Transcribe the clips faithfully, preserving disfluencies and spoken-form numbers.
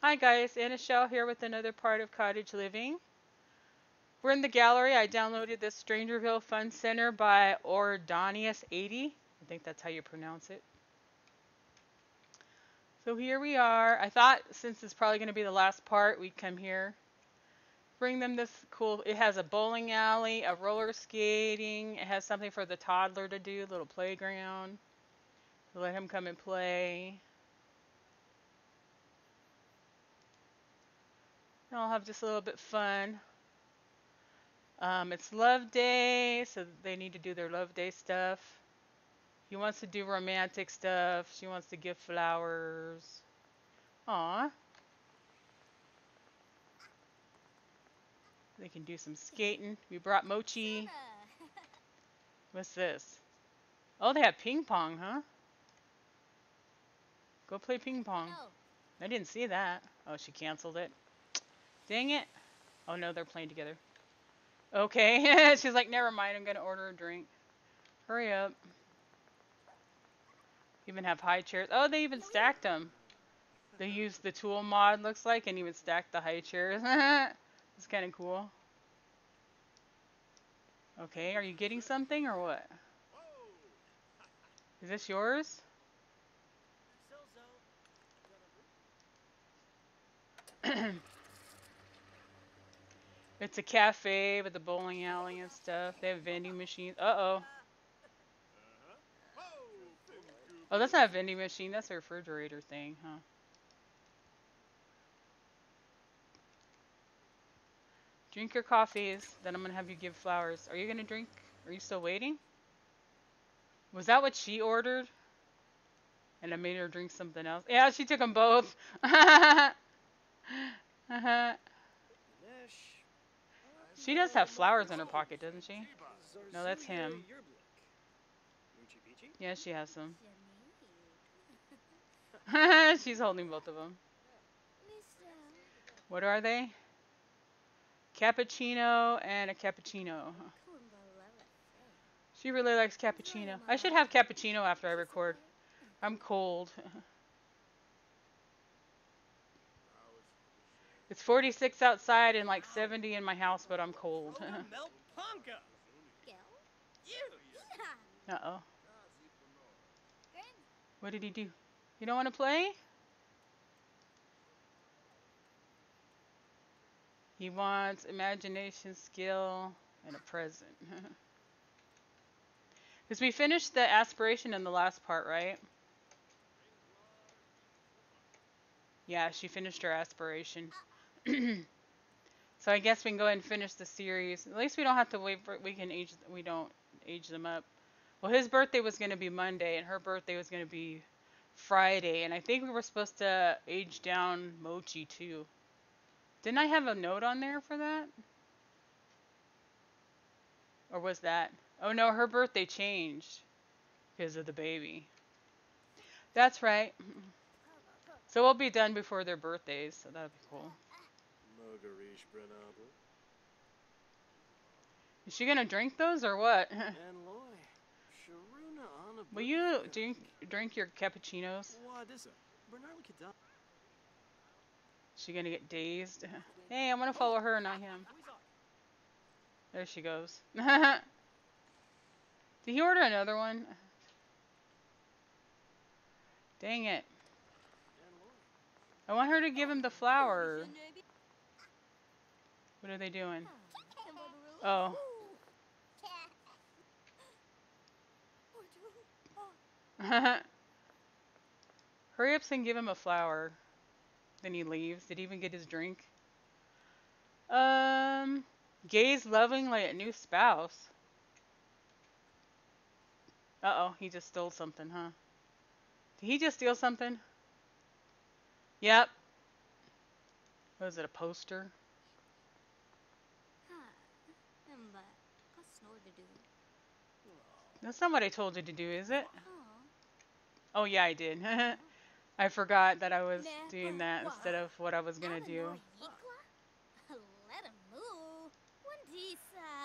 Hi guys, Anichelle here with another part of Cottage Living. We're in the gallery. I downloaded this StrangerVille Fun Center by Ordonius eighty. I think that's how you pronounce it. So here we are. I thought since it's probably going to be the last part, we'd come here. Bring them this cool, it has a bowling alley, a roller skating, it has something for the toddler to do, a little playground. Let him come and play. I'll have just a little bit fun. Um, it's Love Day, so they need to do their Love Day stuff. He wants to do romantic stuff. She wants to give flowers. Aw. They can do some skating. We brought Mochi. What's this? Oh, they have ping pong, huh? Go play ping pong. I didn't see that. Oh, she canceled it. Dang it. Oh, no, they're playing together. Okay. She's like, never mind. I'm going to order a drink. Hurry up. Even have high chairs. Oh, they even stacked them. They used the tool mod, looks like, and even stacked the high chairs. It's kind of cool. Okay. Are you getting something or what? Is this yours? It's a cafe with a bowling alley and stuff. They have vending machines. Uh-oh. Oh, that's not a vending machine. That's a refrigerator thing, huh? Drink your coffees. Then I'm going to have you give flowers. Are you going to drink? Are you still waiting? Was that what she ordered? And I made her drink something else. Yeah, she took them both. Uh-huh. She does have flowers in her pocket, doesn't she? No, that's him. Yeah, she has some. She's holding both of them. What are they? Cappuccino and a cappuccino. She really likes cappuccino. I should have cappuccino after I record. I'm cold. It's forty-six outside and like seventy in my house, but I'm cold. Uh-oh. What did he do? You don't want to play? He wants imagination, skill, and a present. Because we finished the aspiration in the last part, right? Yeah, she finished her aspiration. So I guess we can go ahead and finish the series. At least we don't have to wait for, we can age, we don't age them up. Well, his birthday was going to be Monday and her birthday was going to be Friday. And I think we were supposed to age down Mochi too. Didn't I have a note on there for that? Or was that? Oh no, her birthday changed because of the baby. That's right. So we'll be done before their birthdays, so that'll be cool. Is she gonna drink those or what? Will you drink drink your cappuccinos? Is she gonna get dazed? Hey, I'm gonna follow her, not him. There she goes. Did he order another one? Dang it. I want her to give him the flower. What are they doing? Oh. Hurry up and give him a flower. Then he leaves. Did he even get his drink? Um, gaze lovingly at new spouse. Uh-oh, he just stole something, huh? Did he just steal something? Yep. Was it a poster? That's not what I told you to do, is it? Oh yeah, I did. I forgot that I was doing that instead of what I was gonna do.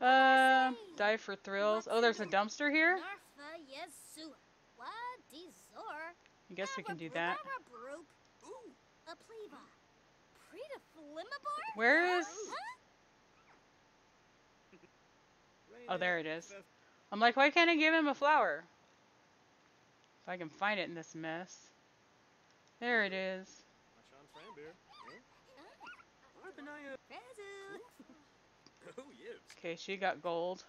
Uh, die for thrills. Oh, there's a dumpster here? I guess we can do that. Where is... Oh, there it is. I'm like, why can't I give him a flower? If I can find it in this mess. There it is. Okay, she got gold.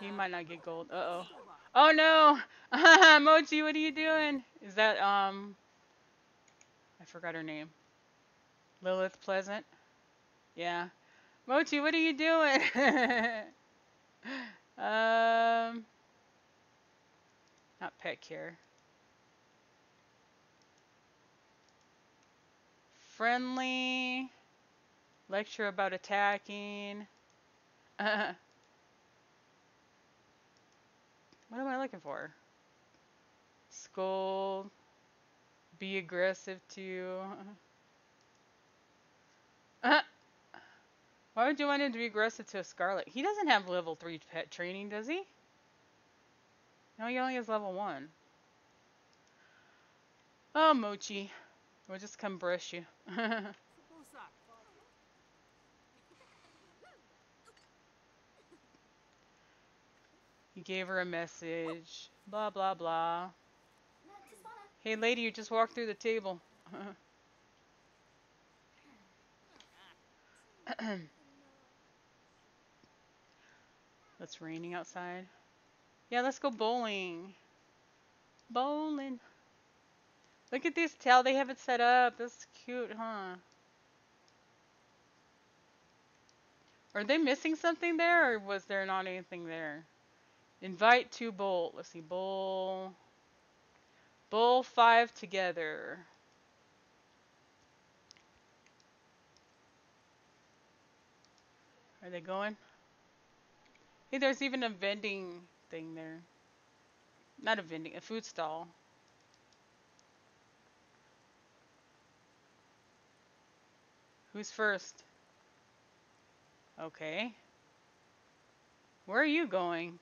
He might not get gold. Uh-oh. Oh, no! Mochi, what are you doing? Is that, um... I forgot her name. Lilith Pleasant? Yeah. Mochi, what are you doing? um... Not pick here. Friendly. Lecture about attacking. Uh, what am I looking for? Scold. Be aggressive to. Uh, why would you want him to be aggressive to a Scarlet? He doesn't have level three pet training, does he? No, he only has level one. Oh, Mochi. We'll just come brush you. He gave her a message. Blah, blah, blah. Hey, lady, you just walked through the table. It's raining outside. Yeah, let's go bowling. Bowling. Look at this towel they have it set up. That's cute, huh? Are they missing something there, or was there not anything there? Invite to bowl. Let's see. Bowl. Bowl five together. Are they going? Hey, there's even a vending thing there. Not a vending, a food stall. Who's first? Okay. Where are you going?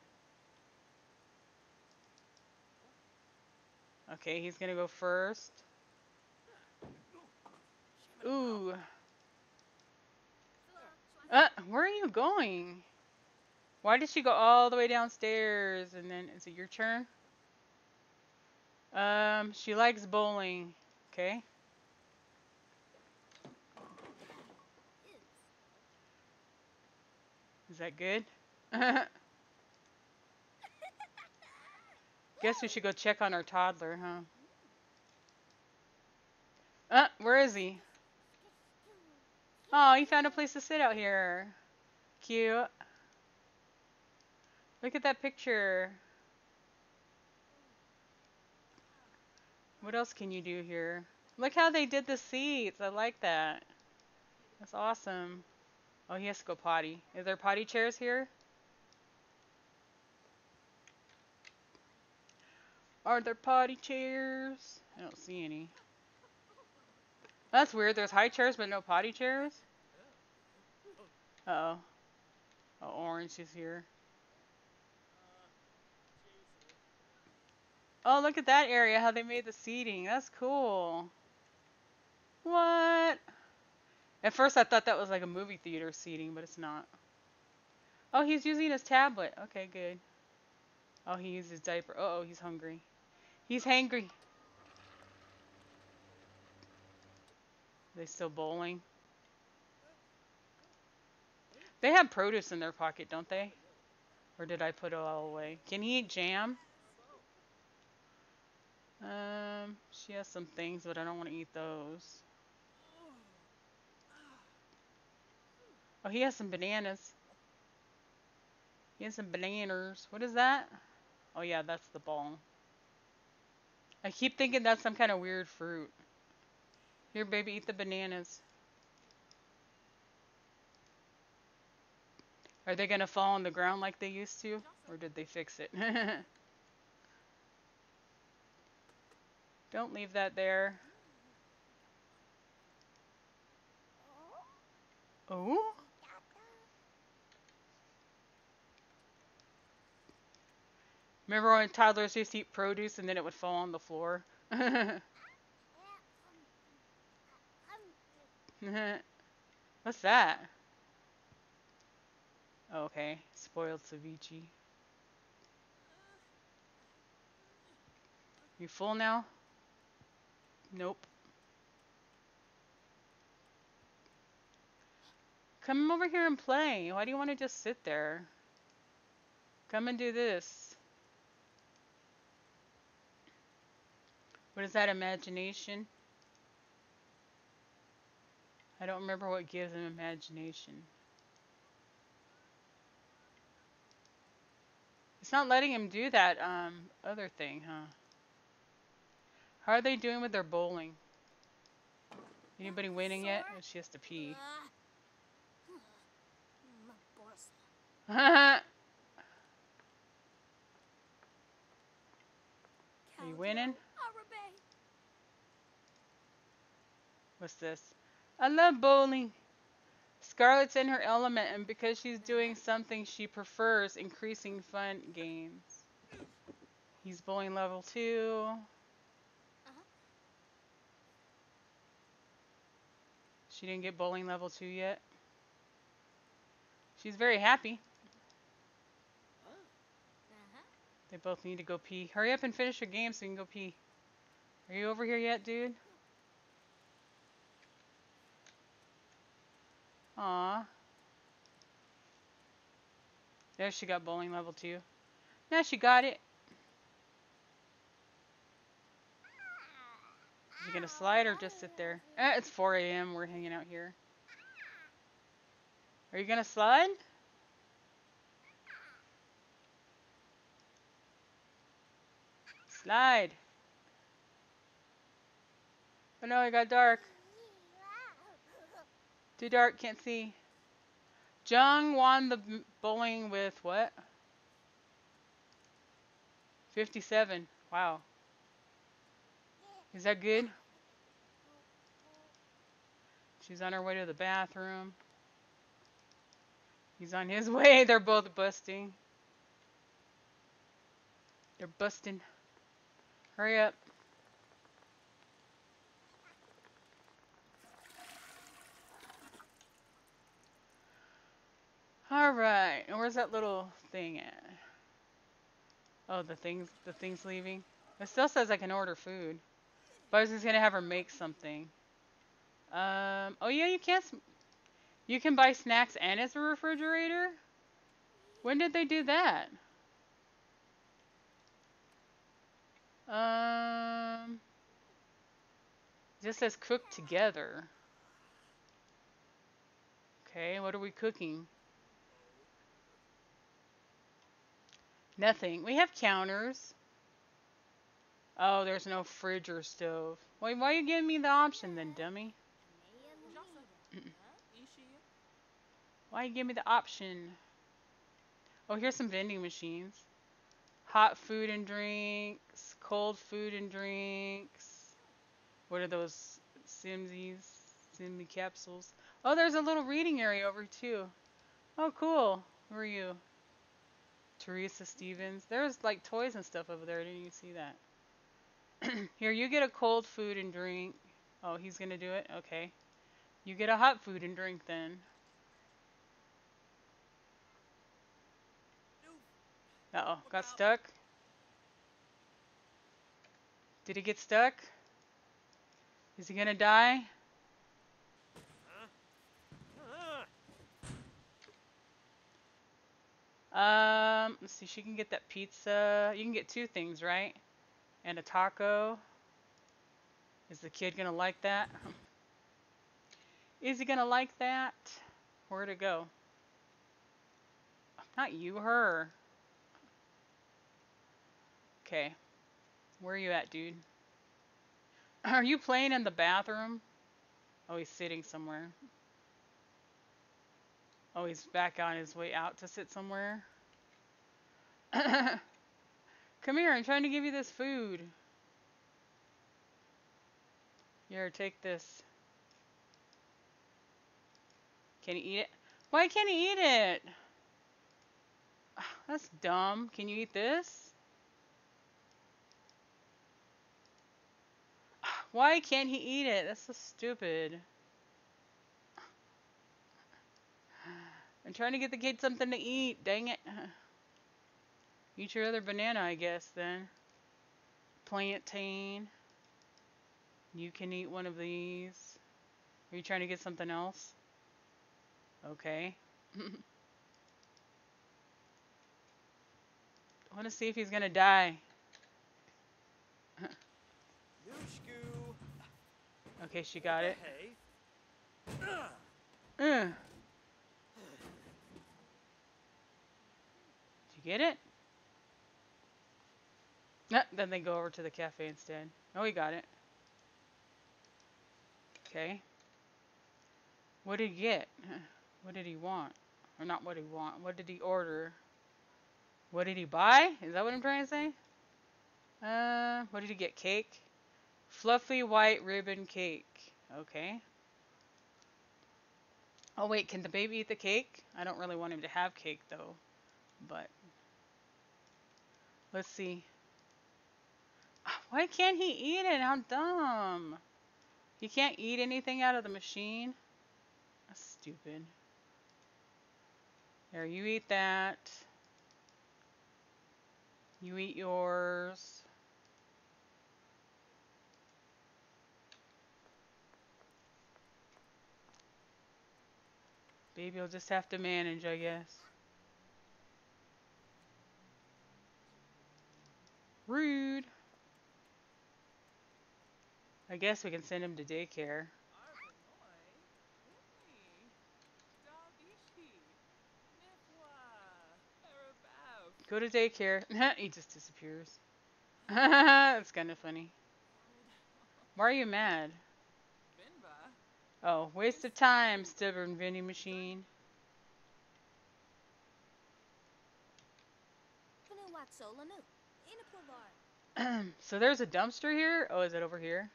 Okay, he's gonna go first. Ooh. Uh, where are you going? Why did she go all the way downstairs? And then, is it your turn? Um, she likes bowling. Okay. Is that good? Guess we should go check on our toddler, huh? Uh, where is he? Oh, he found a place to sit out here. Cute. Look at that picture. What else can you do here? Look how they did the seats. I like that. That's awesome. Oh, he has to go potty. Is there potty chairs here? Are there potty chairs? I don't see any. That's weird. There's high chairs, but no potty chairs? Uh-oh. Oh, Orange is here. Oh, look at that area, how they made the seating. That's cool. What? At first I thought that was like a movie theater seating, but it's not. Oh, he's using his tablet. Okay, good. Oh, he used his diaper. Uh-oh, he's hungry. He's hangry. Are they still bowling? They have produce in their pocket, don't they? Or did I put it all away? Can he eat jam? Um, she has some things, but I don't want to eat those. Oh, he has some bananas. He has some bananas. What is that? Oh, yeah, that's the ball. I keep thinking that's some kind of weird fruit. Here, baby, eat the bananas. Are they going to fall on the ground like they used to? Or did they fix it? Don't leave that there. Oh? Remember when toddlers used to eat produce and then it would fall on the floor? What's that? Okay, spoiled ceviche. You full now? Nope. Come over here and play. Why do you want to just sit there? Come and do this. What is that, imagination? I don't remember what gives him imagination. It's not letting him do that um, other thing, huh? How are they doing with their bowling? Anybody winning yet? Oh, she has to pee. Are you winning? What's this? I love bowling. Scarlet's in her element, and because she's doing something she prefers, increasing fun games. He's bowling level two. Uh-huh. She didn't get bowling level two yet. She's very happy. Uh-huh. They both need to go pee. Hurry up and finish your game so you can go pee. Are you over here yet, dude? Aw. There she got bowling level two. Now she got it. Is she gonna slide or just sit there? Eh, it's four A M We're hanging out here. Are you gonna slide? Slide. Oh no, it got dark. Too dark, can't see. Jung won the bowling with what? fifty-seven. Wow. Is that good? She's on her way to the bathroom. He's on his way. They're both busting. They're busting. Hurry up. Alright, and where's that little thing at? Oh, the thing's, the thing's leaving. It still says I can order food. But I was just going to have her make something. Um, oh yeah, you can't... You can buy snacks and it's a refrigerator? When did they do that? Um... It just says cook together. Okay, what are we cooking? Nothing. We have counters. Oh, there's no fridge or stove. Wait, why are you giving me the option then, dummy? Why you give me the option? Oh, here's some vending machines. Hot food and drinks. Cold food and drinks. What are those? Simsies? Simsy capsules. Oh, there's a little reading area over too. Oh, cool. Where are you? Teresa Stevens. There's like toys and stuff over there. Didn't you see that? Here, you get a cold food and drink. Oh, he's going to do it? Okay. You get a hot food and drink then. Uh-oh. Got stuck? Did he get stuck? Is he going to die? Um, let's see, she can get that pizza. You can get two things, right? And a taco. Is the kid gonna like that? Is he gonna like that? Where'd it go? Not you, her. Okay. Where are you at, dude? Are you playing in the bathroom? Oh, he's sitting somewhere. Oh, he's back on his way out to sit somewhere. Come here, I'm trying to give you this food. Here, take this. Can he eat it? Why can't he eat it? That's dumb. Can you eat this? Why can't he eat it? That's so stupid. I'm trying to get the kid something to eat. Dang it. Eat your other banana, I guess, then. Plantain. You can eat one of these. Are you trying to get something else? Okay. I want to see if he's going to die. Okay, she got it. Uh. Did you get it? Ah, then they go over to the cafe instead. Oh, he got it. Okay. What did he get? What did he want? Or not what he want. What did he order? What did he buy? Is that what I'm trying to say? Uh, what did he get? Cake? Fluffy white ribbon cake. Okay. Oh, wait. Can the baby eat the cake? I don't really want him to have cake, though. But. Let's see. Why can't he eat it? How dumb. He can't eat anything out of the machine. That's stupid. There, you eat that. You eat yours. Baby will just have to manage, I guess. Rude. I guess we can send him to daycare. Go to daycare. He just disappears. That's kind of funny. Why are you mad? Oh, waste of time, stubborn vending machine. So there's a dumpster here? Oh, is it over here?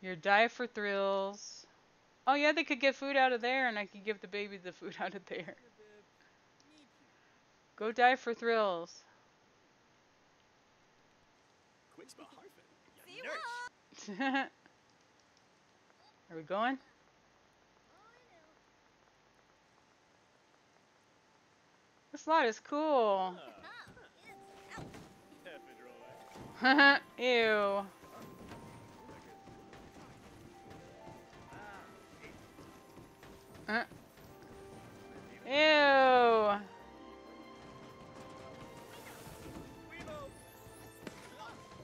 Your dive for thrills. Oh, yeah, they could get food out of there, and I could give the baby the food out of there. Go dive for thrills. Are we going? This lot is cool. Ew. Uh. Ew.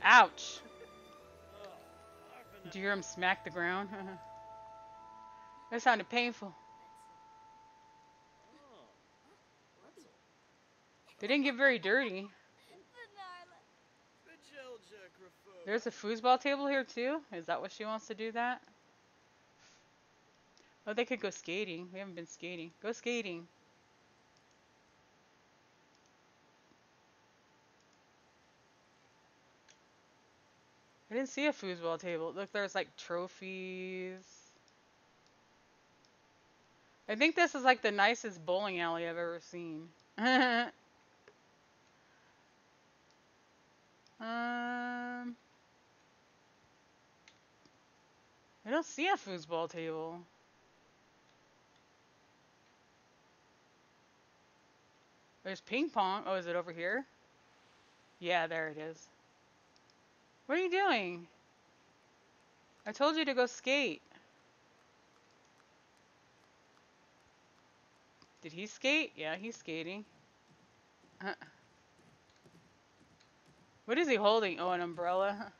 Ouch. Did you hear him smack the ground? That sounded painful. They didn't get very dirty. There's a foosball table here too? Is that what she wants to do that? Oh, they could go skating. We haven't been skating. Go skating. I didn't see a foosball table. Look, there's like trophies. I think this is like the nicest bowling alley I've ever seen. um... I don't see a foosball table. There's ping pong. Oh, is it over here? Yeah, there it is. What are you doing? I told you to go skate. Did he skate? Yeah, he's skating. Uh. What is he holding? Oh, an umbrella.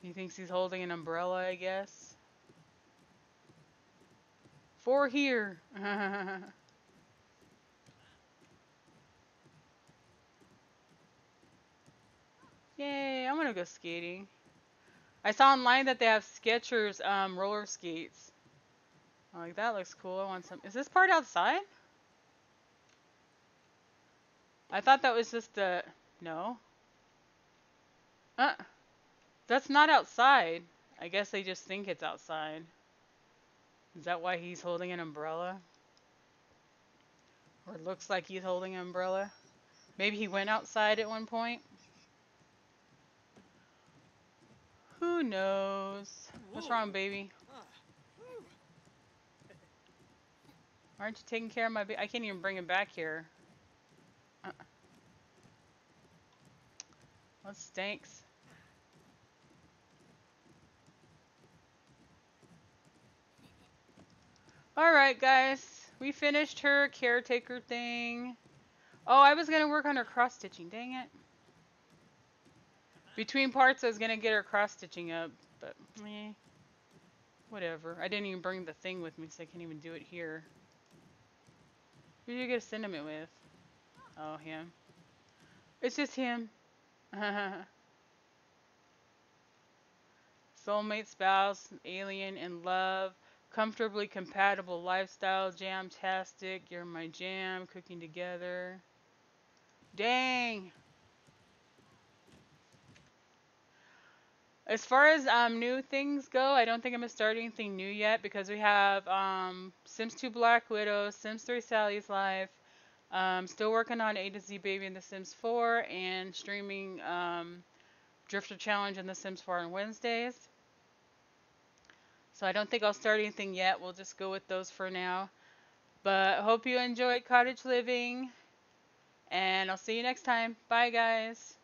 He thinks he's holding an umbrella, I guess. For here. Yay, I'm gonna go skating. I saw online that they have Skechers um, roller skates. I'm like, that looks cool. I want some. Is this part outside? I thought that was just a... No. Uh. That's not outside. I guess they just think it's outside. Is that why he's holding an umbrella? Or it looks like he's holding an umbrella? Maybe he went outside at one point? Who knows? What's wrong, baby? Aren't you taking care of my baby? I can't even bring him back here. Uh, that stinks. Alright, guys. We finished her caretaker thing. Oh, I was going to work on her cross-stitching. Dang it. Between parts, I was going to get her cross-stitching up. But, eh. Whatever. I didn't even bring the thing with me, so I can't even do it here. Who are you going to send him it with? Oh, him. It's just him. Soulmate, spouse, alien, and love. Comfortably compatible lifestyle. Jam-tastic. You're my jam. Cooking together. Dang! As far as um, new things go, I don't think I'm going to start anything new yet because we have um, Sims two Black Widow, Sims three Sally's Life, um, still working on A to Z Baby in the Sims four, and streaming um, Drifter Challenge in the Sims four on Wednesdays. So I don't think I'll start anything yet. We'll just go with those for now. But hope you enjoyed Cottage Living, and I'll see you next time. Bye, guys.